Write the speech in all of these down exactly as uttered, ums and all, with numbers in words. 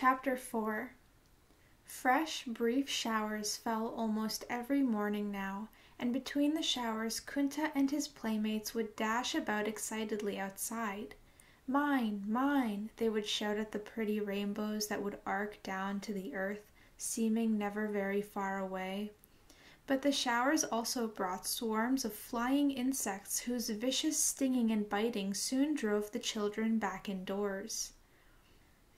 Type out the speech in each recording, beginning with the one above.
Chapter four. Fresh, brief showers fell almost every morning now, and between the showers Kunta and his playmates would dash about excitedly outside. "Mine! Mine!" they would shout at the pretty rainbows that would arc down to the earth, seeming never very far away. But the showers also brought swarms of flying insects whose vicious stinging and biting soon drove the children back indoors.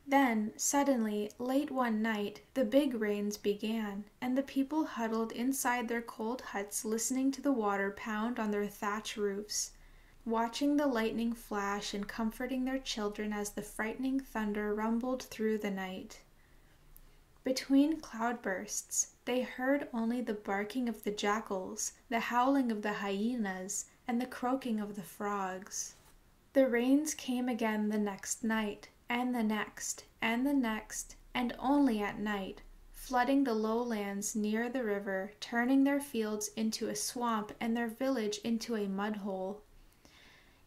Then, suddenly, late one night, the big rains began, and the people huddled inside their cold huts listening to the water pound on their thatch roofs, watching the lightning flash and comforting their children as the frightening thunder rumbled through the night. Between cloudbursts, they heard only the barking of the jackals, the howling of the hyenas, and the croaking of the frogs. The rains came again the next night, and the next, and the next, and only at night, flooding the lowlands near the river, turning their fields into a swamp and their village into a mud-hole.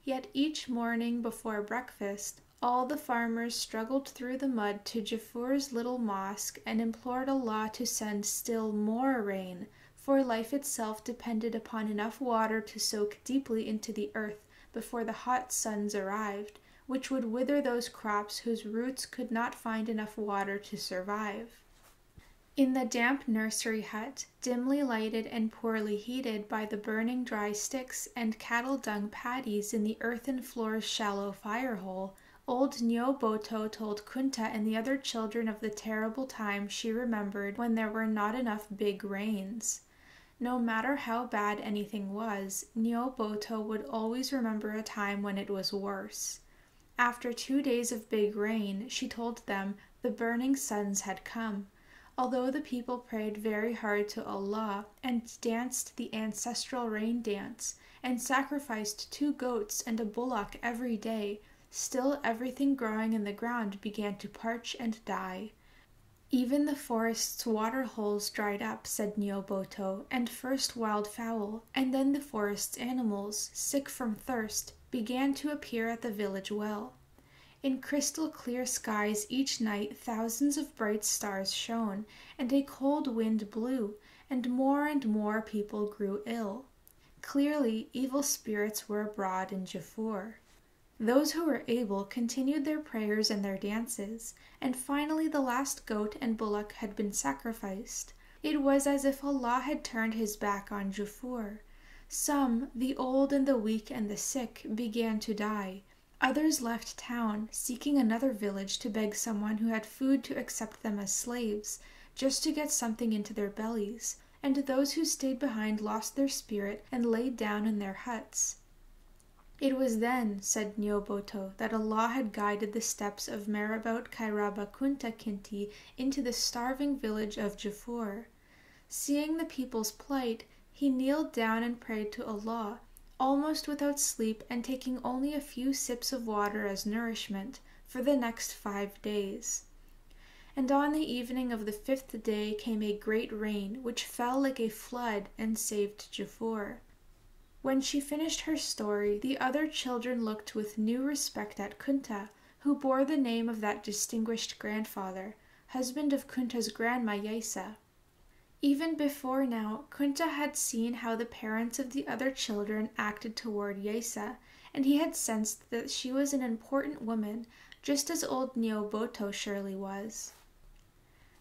Yet each morning before breakfast, all the farmers struggled through the mud to Jafur's little mosque and implored Allah to send still more rain, for life itself depended upon enough water to soak deeply into the earth before the hot suns arrived, which would wither those crops whose roots could not find enough water to survive. In the damp nursery hut, dimly lighted and poorly heated by the burning dry sticks and cattle dung patties in the earthen floor's shallow firehole, old Nyo Boto told Kunta and the other children of the terrible time she remembered when there were not enough big rains. No matter how bad anything was, Nyo Boto would always remember a time when it was worse. After two days of big rain, she told them, the burning suns had come. Although the people prayed very hard to Allah and danced the ancestral rain dance and sacrificed two goats and a bullock every day, still everything growing in the ground began to parch and die. Even the forest's water holes dried up, said Nyo Boto, and first wild fowl, and then the forest's animals, sick from thirst, began to appear at the village well. In crystal clear skies each night thousands of bright stars shone, and a cold wind blew, and more and more people grew ill. Clearly, evil spirits were abroad in Jafur. Those who were able continued their prayers and their dances, and finally the last goat and bullock had been sacrificed. It was as if Allah had turned his back on Jafur. Some, the old and the weak and the sick, began to die. Others left town, seeking another village to beg someone who had food to accept them as slaves, just to get something into their bellies, and those who stayed behind lost their spirit and laid down in their huts. It was then, said Nyo Boto, that Allah had guided the steps of Marabout Kairaba Kunta Kinti into the starving village of Jafur. Seeing the people's plight, he kneeled down and prayed to Allah, almost without sleep and taking only a few sips of water as nourishment, for the next five days. And on the evening of the fifth day came a great rain, which fell like a flood and saved Jafur. When she finished her story, the other children looked with new respect at Kunta, who bore the name of that distinguished grandfather, husband of Kunta's grandma Yaisa. Even before now, Kunta had seen how the parents of the other children acted toward Yaisa, and he had sensed that she was an important woman, just as old Nyo Boto surely was.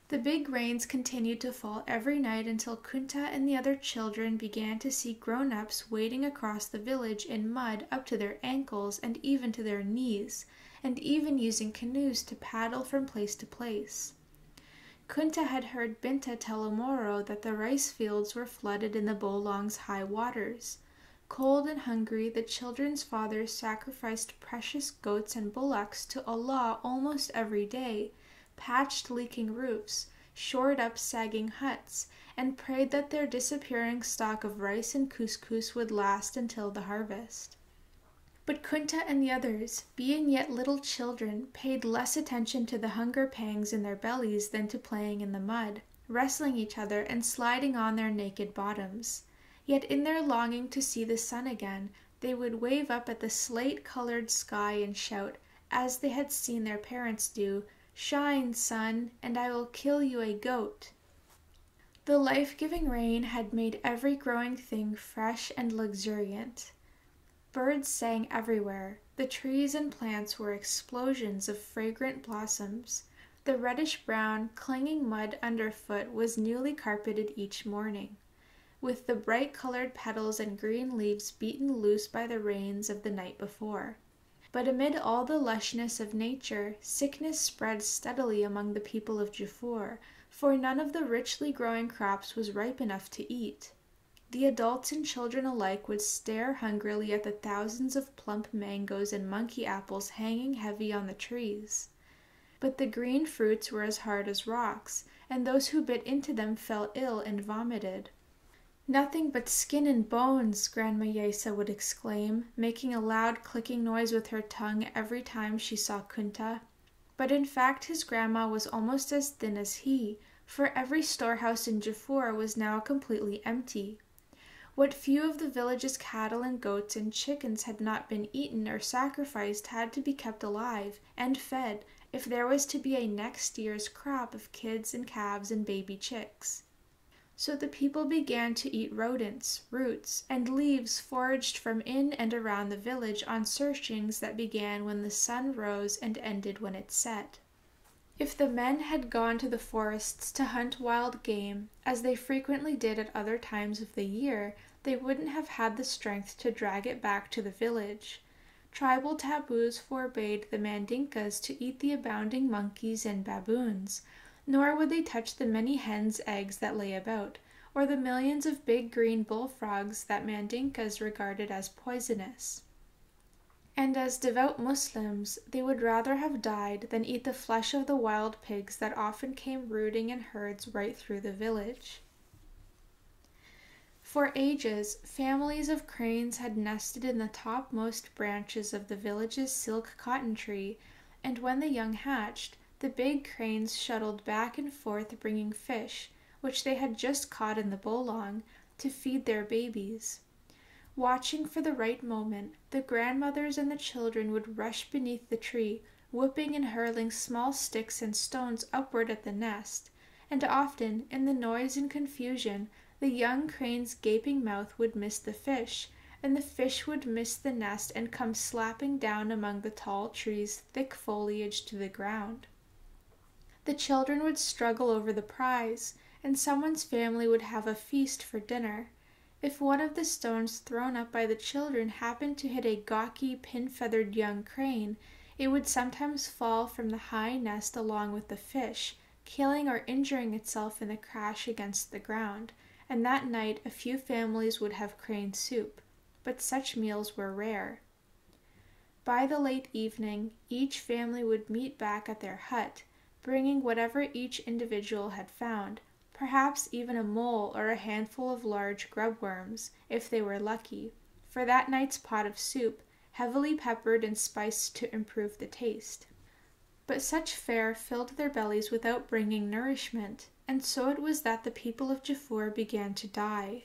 The big rains continued to fall every night until Kunta and the other children began to see grown-ups wading across the village in mud up to their ankles and even to their knees, and even using canoes to paddle from place to place. Kunta had heard Binta tell Omoro that the rice fields were flooded in the Bolong's high waters. Cold and hungry, the children's father sacrificed precious goats and bullocks to Allah almost every day, patched leaking roofs, shored up sagging huts, and prayed that their disappearing stock of rice and couscous would last until the harvest. But Kunta and the others, being yet little children, paid less attention to the hunger pangs in their bellies than to playing in the mud, wrestling each other and sliding on their naked bottoms. Yet in their longing to see the sun again, they would wave up at the slate-colored sky and shout, as they had seen their parents do, Shine, sun, and I will kill you a goat. The life-giving rain had made every growing thing fresh and luxuriant. Birds sang everywhere. The trees and plants were explosions of fragrant blossoms. The reddish-brown, clinging mud underfoot was newly carpeted each morning, with the bright-colored petals and green leaves beaten loose by the rains of the night before. But amid all the lushness of nature, sickness spread steadily among the people of Juffure, for none of the richly growing crops was ripe enough to eat. The adults and children alike would stare hungrily at the thousands of plump mangoes and monkey apples hanging heavy on the trees. But the green fruits were as hard as rocks, and those who bit into them fell ill and vomited. "Nothing but skin and bones," Grandma Yaisa would exclaim, making a loud clicking noise with her tongue every time she saw Kunta. But in fact his grandma was almost as thin as he, for every storehouse in Jafur was now completely empty. What few of the village's cattle and goats and chickens had not been eaten or sacrificed had to be kept alive and fed if there was to be a next year's crop of kids and calves and baby chicks. So the people began to eat rodents, roots, and leaves foraged from in and around the village on searchings that began when the sun rose and ended when it set. If the men had gone to the forests to hunt wild game, as they frequently did at other times of the year, they wouldn't have had the strength to drag it back to the village. Tribal taboos forbade the Mandinkas to eat the abounding monkeys and baboons, nor would they touch the many hens' eggs that lay about, or the millions of big green bullfrogs that Mandinkas regarded as poisonous. And as devout Muslims, they would rather have died than eat the flesh of the wild pigs that often came rooting in herds right through the village. For ages, families of cranes had nested in the topmost branches of the village's silk cotton tree, and when the young hatched, the big cranes shuttled back and forth bringing fish, which they had just caught in the Bolong, to feed their babies. Watching for the right moment, the grandmothers and the children would rush beneath the tree, whooping and hurling small sticks and stones upward at the nest, and often, in the noise and confusion, the young crane's gaping mouth would miss the fish, and the fish would miss the nest and come slapping down among the tall tree's thick foliage to the ground. The children would struggle over the prize, and someone's family would have a feast for dinner. If one of the stones thrown up by the children happened to hit a gawky, pin-feathered young crane, it would sometimes fall from the high nest along with the fish, killing or injuring itself in the crash against the ground, and that night a few families would have crane soup, but such meals were rare. By the late evening, each family would meet back at their hut, bringing whatever each individual had found, perhaps even a mole or a handful of large grubworms, if they were lucky, for that night's pot of soup, heavily peppered and spiced to improve the taste. But such fare filled their bellies without bringing nourishment, and so it was that the people of Jafur began to die.